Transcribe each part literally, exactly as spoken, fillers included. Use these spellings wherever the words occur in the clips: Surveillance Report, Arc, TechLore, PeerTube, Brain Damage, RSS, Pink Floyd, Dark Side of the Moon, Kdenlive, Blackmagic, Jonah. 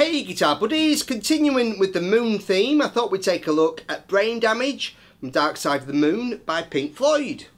Hey guitar buddies, continuing with the moon theme, I thought we'd take a look at Brain Damage from Dark Side of the Moon by Pink Floyd.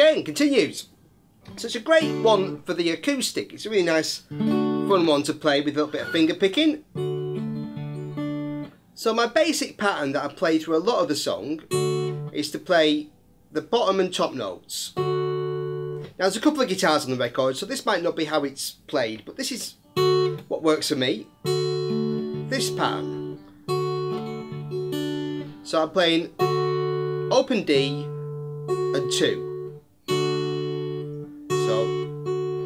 Again, continues. So it's a great one for the acoustic. It's a really nice, fun one to play with a little bit of finger picking. So my basic pattern that I play through a lot of the song is to play the bottom and top notes. Now there's a couple of guitars on the record, so this might not be how it's played, but this is what works for me. This pattern. So I'm playing open D and two.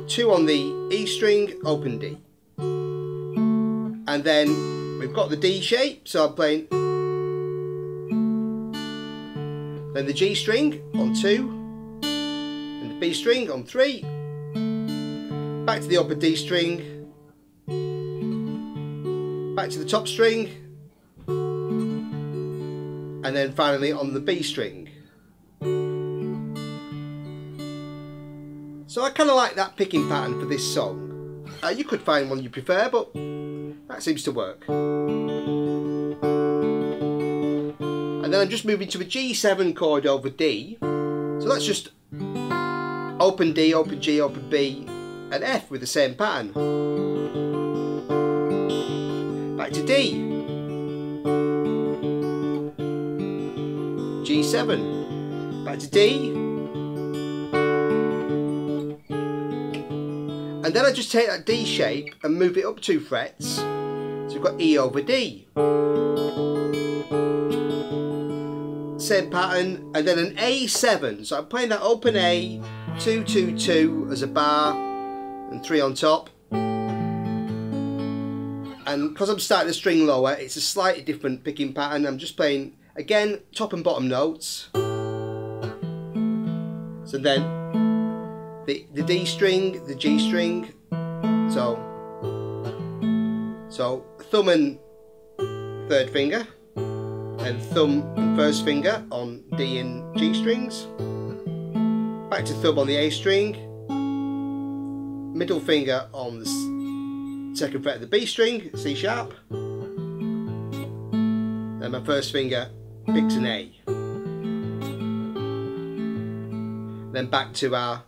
Two on the E string, open D. And then we've got the D shape, so I'm playing. Then the G string on two, and the B string on three. Back to the upper D string, back to the top string, and then finally on the B string. So I kind of like that picking pattern for this song. Uh, you could find one you prefer, but that seems to work. And then I'm just moving to a G seven chord over D. So that's just open D, open G, open B, and F with the same pattern. Back to D. G seven. Back to D. And then I just take that D shape and move it up two frets. So we've got E over D. Same pattern, and then an A seven. So I'm playing that open A, two, two, two as a bar, and three on top. And because I'm starting the string lower, it's a slightly different picking pattern. I'm just playing, again, top and bottom notes. So then, The, the D string, the G string, so, so thumb and third finger, and thumb and first finger on D and G strings, back to thumb on the A string, middle finger on the second fret of the B string, C sharp, then my first finger picks an A, then back to our.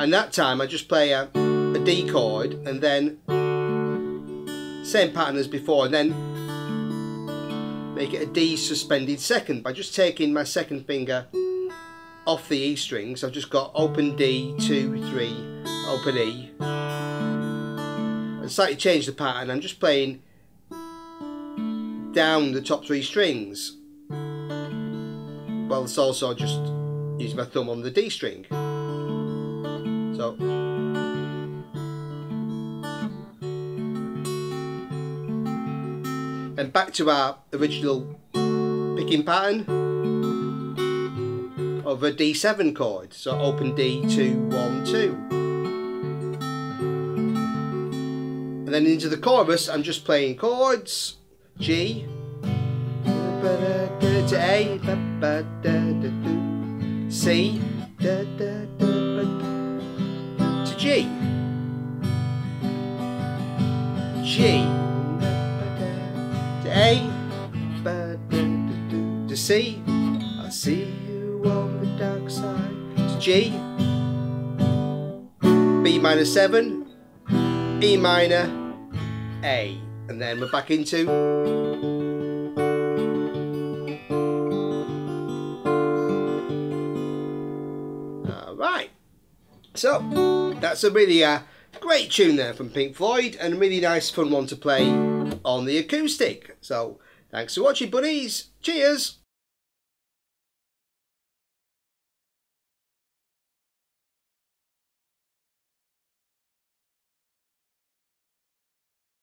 And that time I just play a, a D chord and then same pattern as before, and then make it a D suspended second by just taking my second finger off the E string. So I've just got open D, two, three, open E, and slightly change the pattern. I'm just playing down the top three strings. Well, it's also just using my thumb on the D string. So, and back to our original picking pattern of a D seven chord. So open D, two, one, two. And then into the chorus, I'm just playing chords. G to A, C to G, G to A, to C, I see you on the dark side, to G, B minor seven, E minor, A, and then we're back into. All right, so that's a really uh, great tune there from Pink Floyd, and a really nice fun one to play on the acoustic. So thanks for watching, buddies. Cheers.